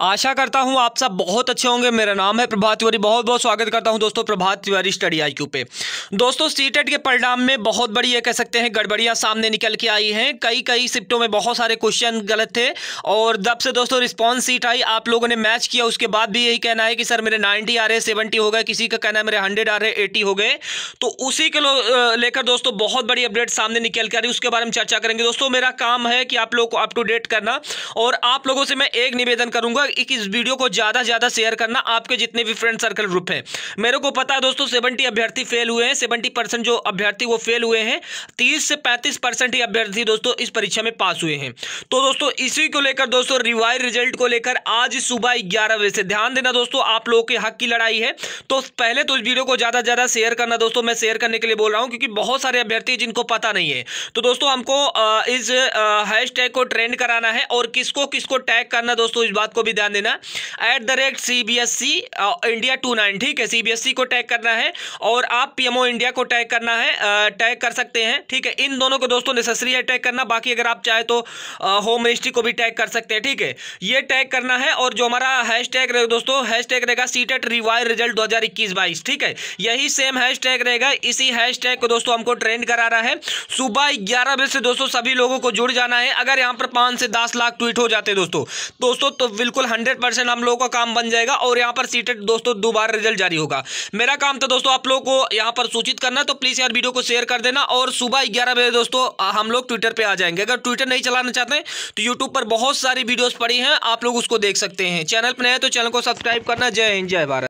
आशा करता हूं आप सब बहुत अच्छे होंगे। मेरा नाम है प्रभात तिवारी, बहुत बहुत स्वागत करता हूं दोस्तों प्रभात तिवारी स्टडी आईक्यू पे। दोस्तों सीटेट के परिणाम में बहुत बड़ी ये कह सकते हैं गड़बड़ियां सामने निकल के आई हैं। कई शिफ्टों में बहुत सारे क्वेश्चन गलत थे और जब से दोस्तों रिस्पॉन्स सीट आई आप लोगों ने मैच किया उसके बाद भी यही कहना है कि सर मेरे 90 आ रहे, 70 हो गए, किसी का कहना है मेरे 100 आ रहे, 80 हो गए। तो उसी के लेकर दोस्तों बहुत बड़ी अपडेट सामने निकल के आ रही, उसके बारे में चर्चा करेंगे। दोस्तों मेरा काम है कि आप लोगों को अप टू डेट करना और आप लोगों से मैं एक निवेदन करूंगा कि इस वीडियो को ज़्यादा से ज़्यादा शेयर करना आपके जितने भी फ्रेंड सर्कल ग्रुप हैं। मेरे को पता है दोस्तों 70 अभ्यर्थी फेल हुए हैं, 70% जो अभ्यर्थी वो फेल हुए हैं, 30 से 35% ही अभ्यर्थी दोस्तों इस परीक्षा में पास हुए हैं। तो दोस्तों इसी को लेकर दोस्तों रिवाइज रिजल्ट को लेकर आज सुबह 11 बजे से ध्यान देना दोस्तों आप लोगों के हक की लड़ाई है। तो पहले तो इस वीडियो को ज़्यादा से ज़्यादा शेयर करना दोस्तों, मैं शेयर करने के लिए बोल रहा हूँ क्योंकि बहुत सारे अभ्यर्थी जिनको पता नहीं है। तो दोस्तों हमको इस हैशटैग को ट्रेंड कराना है और किसको किसको टैग करना दोस्तों इस बात को भी ध्यान देना। @CBSC इंडिया 29 ठीक है, CBSC को टैग करना है और आप PMO इंडिया को टैग करना है, टैग कर सकते हैं ठीक है। इन दोनों को दोस्तों नेसेसरी है टैग करना, बाकी अगर आप चाहे तो होम मिनिस्ट्री को भी टैग कर सकते हैं ठीक है। ये टैग करना है और जो हमारा हैशटैग रहेगा दोस्तों, हैशटैग रहेगा सीटेट रिवाइज रिजल्ट 2021-22 ठीक है, यही सेम हैशटैग रहेगा। इसी हैशटैग को दोस्तों हमको ट्रेंड कराना है। सुबह 11 बजे से दोस्तों सभी लोगों को जुड़ जाना है। अगर यहाँ पर 5 से 10 लाख ट्वीट हो जाते हैं दोस्तों तो बिल्कुल 100% हम लोगों का काम बन जाएगा और यहाँ पर सीटेट दोस्तों दोबारा रिजल्ट जारी होगा। मेरा काम था दोस्तों आप लोगों को यहाँ पर सूचित करना, तो प्लीज यार वीडियो को शेयर कर देना। और सुबह 11 बजे दोस्तों हम लोग ट्विटर पे आ जाएंगे। अगर ट्विटर नहीं चलाना चाहते हैं तो यूट्यूब पर बहुत सारी वीडियोस पड़ी हैं, आप लोग उसको देख सकते हैं। चैनल पर नए हैं तो चैनल को सब्सक्राइब करना। जय हिंद, जय भारत।